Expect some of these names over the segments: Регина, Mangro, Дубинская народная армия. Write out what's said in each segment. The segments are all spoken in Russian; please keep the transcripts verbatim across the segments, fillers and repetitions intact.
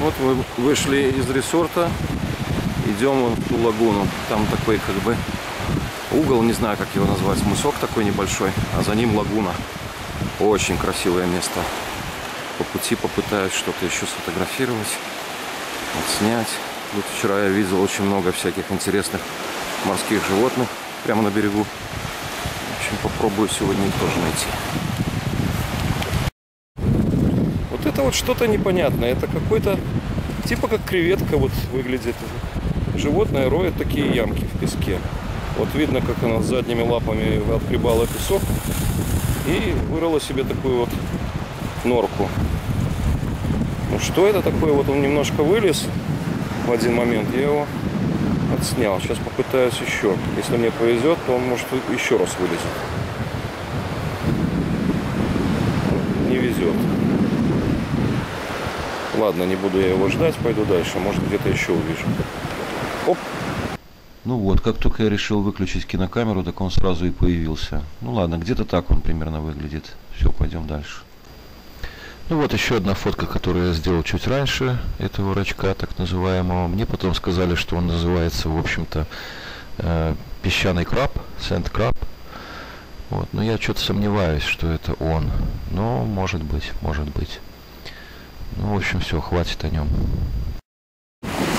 Вот мы вышли из ресорта, идем в ту лагуну. Там такой как бы угол, не знаю, как его назвать, мысок такой небольшой, а за ним лагуна. Очень красивое место. По пути попытаюсь что-то еще сфотографировать, снять. Вот вчера я видел очень много всяких интересных морских животных прямо на берегу. В общем, попробую сегодня их тоже найти. Вот это вот что-то непонятное. Это какой-то, типа как креветка вот выглядит. Животное роет такие ямки в песке. Вот видно, как она с задними лапами отгребала песок и вырыла себе такую вот норку. Ну что это такое? Вот он немножко вылез в один момент, я его отснял. Сейчас попытаюсь еще. Если мне повезет, то он может еще раз вылезет. Не везет. Ладно, не буду я его ждать, пойду дальше. Может, где-то еще увижу. Оп! Ну вот, как только я решил выключить кинокамеру, так он сразу и появился. Ну ладно, где-то так он примерно выглядит. Все, пойдем дальше. Ну вот еще одна фотка, которую я сделал чуть раньше этого рачка, так называемого. Мне потом сказали, что он называется, в общем-то, э, песчаный краб, sand crab. Вот, но я что-то сомневаюсь, что это он. Но может быть, может быть. Ну, в общем, все, хватит о нем.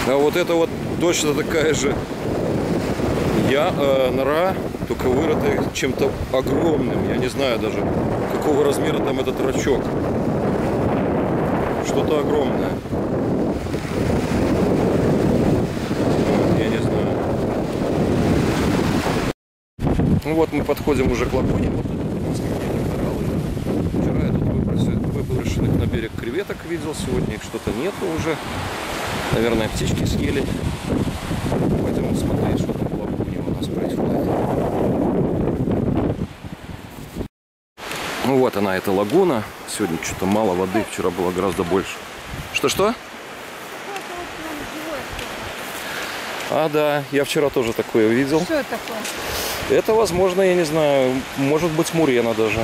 А вот это вот точно такая же я, э, нора, только вырытая чем-то огромным. Я не знаю даже, какого размера там этот рачок. Что-то огромное. Я не знаю. Ну вот мы подходим уже к лагуне. Вчера я тут выброшенных на берег креветок видел. Сегодня их что-то нету уже. Наверное, птички съели. Пойдем смотреть, что там в лагуне у нас происходит. Ну вот она, эта лагуна. Сегодня что-то мало воды, вчера было гораздо больше. Что-что? А, да, я вчера тоже такое видел. Что это такое? Это, возможно, я не знаю, может быть, мурена даже.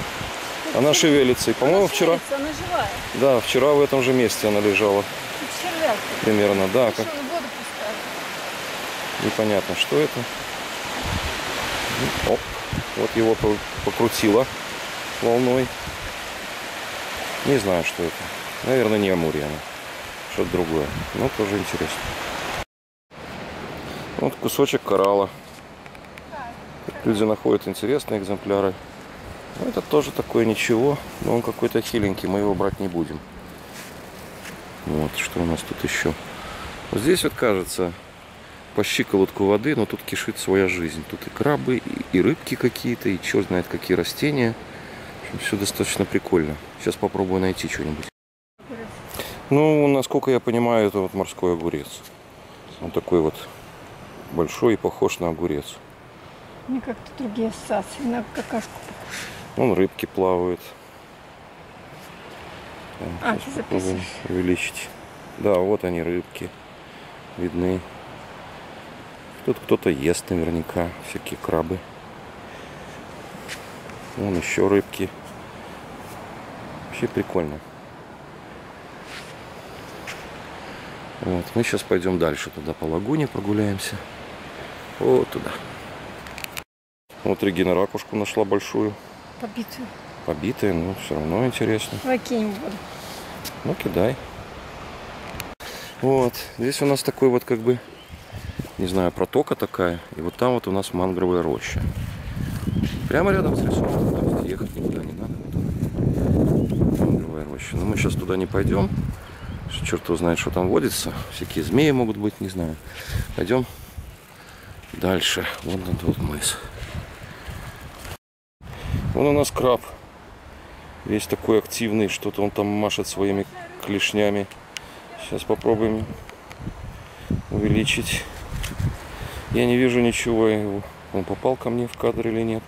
Это она шевелится. И, по-моему, вчера... Она живая. Да, вчера в этом же месте она лежала. Червяк. Примерно, да. Как... Непонятно, что это. Оп, вот его покрутило волной. Не знаю, что это. Наверное, не амурьяна. Что-то другое. Но тоже интересно. Вот кусочек коралла. Люди находят интересные экземпляры. Ну, это тоже такое ничего. Но он какой-то хиленький. Мы его брать не будем. Вот, что у нас тут еще. Вот здесь вот, кажется, по щиколотку воды, но тут кишит своя жизнь. Тут и крабы, и рыбки какие-то, и черт знает какие растения. Все достаточно прикольно. Сейчас попробую найти что-нибудь. Ну, насколько я понимаю, это вот морской огурец. Он такой вот большой и похож на огурец. Не как-то другие ассоциации, на какашку похож. Он рыбки плавает. А, ты записываешь. Увеличить. Да, вот они, рыбки. Видны. Тут кто-то ест наверняка, всякие крабы. Вон еще рыбки. Вообще прикольно. Вот, мы сейчас пойдем дальше туда по лагуне прогуляемся. Вот туда. Вот Регина ракушку нашла большую. Побитую. Побитая, но все равно интересно. Выкинь воду. Ну кидай. Вот, здесь у нас такой вот как бы, не знаю, протока такая. И вот там вот у нас мангровая роща. Прямо рядом с ресурсом. Ехать никуда не надо. Мангровая роща. Но мы сейчас туда не пойдем. Черт его знает, что там водится. Всякие змеи могут быть, не знаю. Пойдем дальше. Вон на тот мыс. Вон у нас краб. Весь такой активный. Что-то он там машет своими клешнями. Сейчас попробуем увеличить. Я не вижу ничего его. Он попал ко мне в кадр или нет?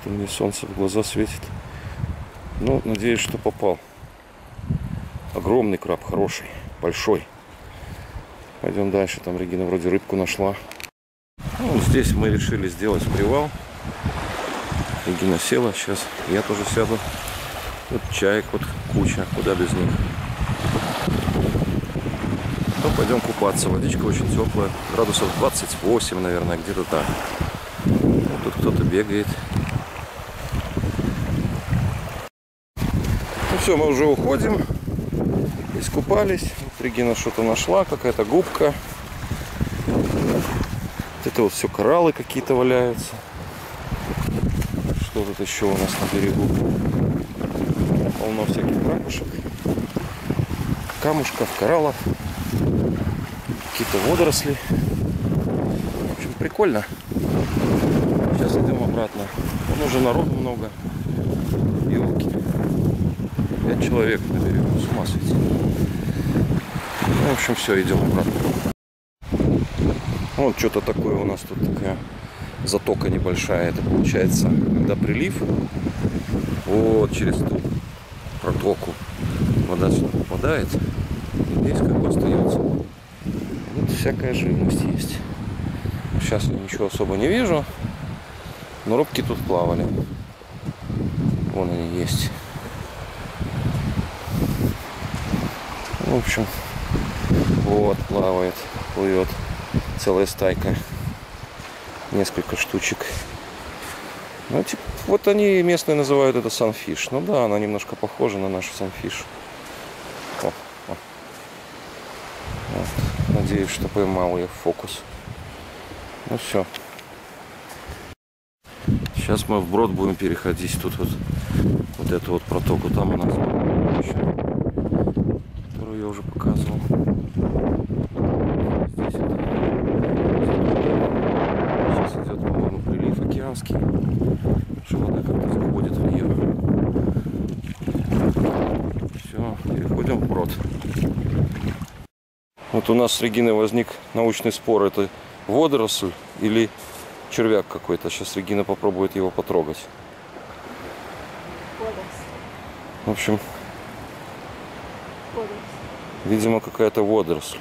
Это мне солнце в глаза светит. Ну, надеюсь, что попал. Огромный краб, хороший, большой. Пойдем дальше. Там Регина вроде рыбку нашла. Ну, здесь мы решили сделать привал. Регина села. Сейчас я тоже сяду. Вот чаек вот куча, куда без них. Ну, пойдем купаться. Водичка очень теплая. Градусов двадцать восемь, наверное, где-то так. Вот тут кто-то бегает. Ну все, мы уже уходим. Искупались. Вот Регина что-то нашла, какая-то губка. Вот это вот все кораллы какие-то валяются. Что тут еще у нас на берегу? Полно всяких ракушек, камушков, кораллов, какие-то водоросли. В общем, прикольно. Сейчас идем обратно. Вон уже народу много. Елки. Пять человек на берегу. С ума сойти. Ну, в общем, все, идем обратно. Вот что-то такое у нас тут, такая затока небольшая. Это получается, когда прилив, вот через ту протоку вода сюда попадает, и здесь как бы остается. Вот всякая живность есть. Сейчас я ничего особо не вижу, но рыбки тут плавали. Вон они есть. В общем, вот плавает, плывет. Целая стайка, несколько штучек. Ну, типа, вот они местные называют это санфиш. Ну да, она немножко похожа на нашу санфиш. О, о. Вот. Надеюсь, что поймал я фокус. Ну все. Сейчас мы вброд будем переходить. Тут вот, вот эту вот протоку, там у нас, которую я уже показывал. Что вода как-то заходит в нее. Все, переходим в брод. Вот у нас с Региной возник научный спор. Это водоросль или червяк какой-то. Сейчас Регина попробует его потрогать. Водоросль. В общем, водоросль. Видимо, какая-то водоросль.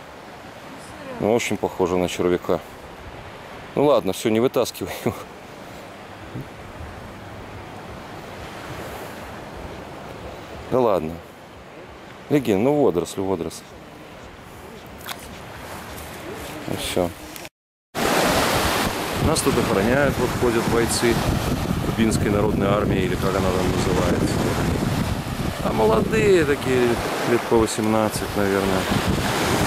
Ну, очень похожа на червяка. Ну ладно, все, не вытаскивай его. Да ладно. Регин, ну водоросль, водоросль. Ну все. Нас тут охраняют, вот ходят бойцы Дубинской народной армии, или как она там называется. А молодые такие, лет по восемнадцать, наверное.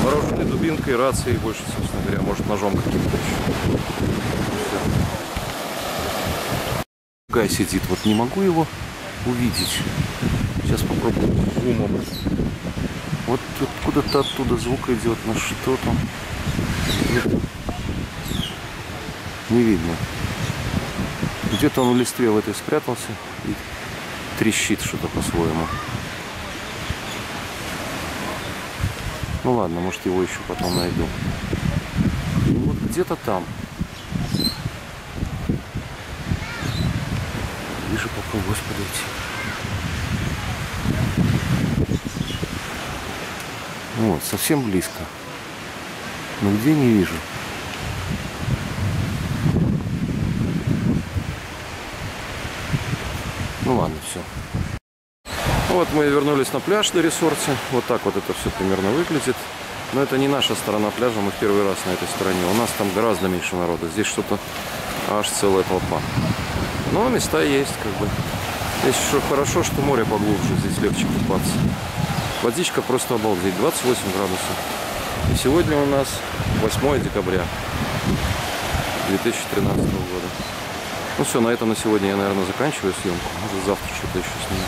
Вооружены дубинкой, рацией больше, собственно говоря, может ножом каким-то еще. Все. Гай сидит, вот не могу его увидеть. Сейчас попробую умом. Вот тут куда-то оттуда звук идет, на что там. Не видно. Где-то он в листве в этой спрятался и трещит что-то по-своему. Ну ладно, может его еще потом найду. Вот где-то там. Вижу, попробую подойти. Вот, совсем близко. Но где, не вижу. Ну ладно, все. Вот мы вернулись на пляж на ресорте. Вот так вот это все примерно выглядит. Но это не наша сторона пляжа, мы в первый раз на этой стороне. У нас там гораздо меньше народа. Здесь что-то аж целая толпа. Но места есть, как бы. Здесь еще хорошо, что море поглубже, здесь легче купаться. Водичка просто обалдеть, двадцать восемь градусов. И сегодня у нас восьмое декабря две тысячи тринадцатого года. Ну все, на этом на сегодня я, наверное, заканчиваю съемку. Может, завтра что-то еще сниму.